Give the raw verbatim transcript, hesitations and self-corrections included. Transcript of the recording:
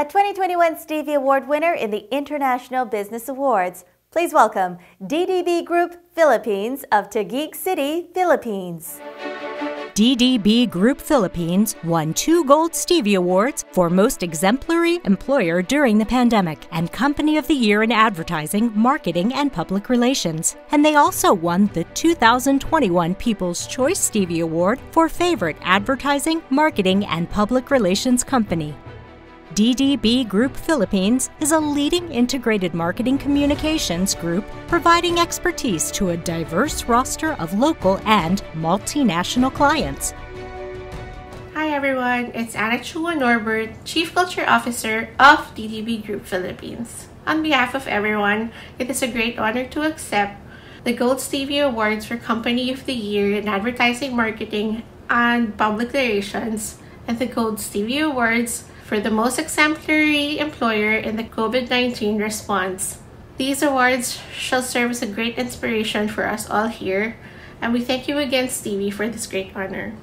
A twenty twenty-one Stevie Award winner in the International Business Awards. Please welcome D D B Group Philippines of Taguig City, Philippines. D D B Group Philippines won two Gold Stevie Awards for Most Exemplary Employer during the pandemic and Company of the Year in Advertising, Marketing, and Public Relations. And they also won the two thousand twenty-one People's Choice Stevie Award for Favorite Advertising, Marketing, and Public Relations Company. D D B Group Philippines is a leading integrated marketing communications group providing expertise to a diverse roster of local and multinational clients. Hi everyone, it's Anna Chua Norbert, Chief Culture Officer of D D B Group Philippines. On behalf of everyone, it is a great honor to accept the Gold Stevie Awards for Company of the Year in Advertising, Marketing, and Public Relations, and the Gold Stevie Awards for the Most Exemplary Employer in the COVID nineteen Response. These awards shall serve as a great inspiration for us all here, and we thank you again, Stevie, for this great honor.